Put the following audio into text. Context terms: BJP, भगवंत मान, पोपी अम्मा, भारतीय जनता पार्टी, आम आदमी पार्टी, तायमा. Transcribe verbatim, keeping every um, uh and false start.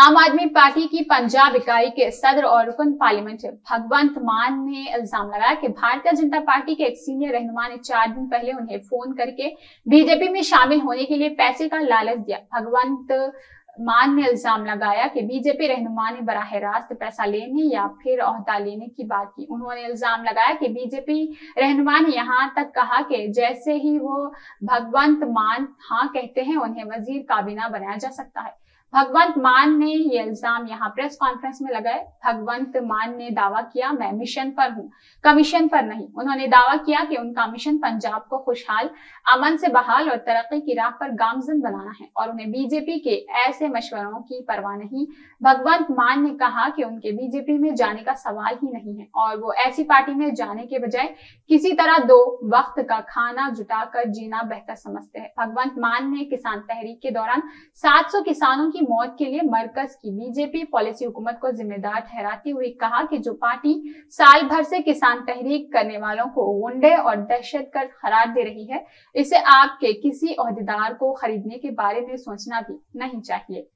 आम आदमी पार्टी की पंजाब इकाई के सदर और रुकन पार्लियामेंट भगवंत मान ने इल्जाम लगाया कि भारतीय जनता पार्टी के एक सीनियर रहनुमा ने चार दिन पहले उन्हें फोन करके बीजेपी में शामिल होने के लिए पैसे का लालच दिया। भगवंत मान ने इल्जाम लगाया कि बीजेपी रहनुमा ने बराह रास्त पैसा लेने या फिर ओहदा लेने की बात की। उन्होंने इल्जाम लगाया कि बीजेपी रहनुमा ने यहाँ तक कहा कि जैसे ही वो भगवंत मान हाँ कहते हैं उन्हें वजीर काबीना बनाया जा सकता है। भगवंत मान ने ये इल्जाम यहाँ प्रेस कॉन्फ्रेंस में लगाए। भगवंत मान ने दावा किया, मैं मिशन पर हूँ, कमीशन पर नहीं। उन्होंने दावा किया कि उनका मिशन पंजाब को खुशहाल, अमन से बहाल और तरक्की की राह पर गामजन बनाना है और उन्हें बीजेपी के ऐसे मशवरों की परवाह नहीं। भगवंत मान ने कहा कि उनके बीजेपी में जाने का सवाल ही नहीं है और वो ऐसी पार्टी में जाने के बजाय किसी तरह दो वक्त का खाना जुटा कर जीना बेहतर समझते हैं। भगवंत मान ने किसान तहरीक के दौरान सात सौ किसानों की मौत के लिए मरकज की बीजेपी पॉलिसी हुकूमत को जिम्मेदार ठहराते हुए कहा कि जो पार्टी साल भर से किसान तहरीक करने वालों को गुंडे और दहशतगर्द करार दे रही है, इसे आपके किसी ओहदेदार को खरीदने के बारे में सोचना भी नहीं चाहिए।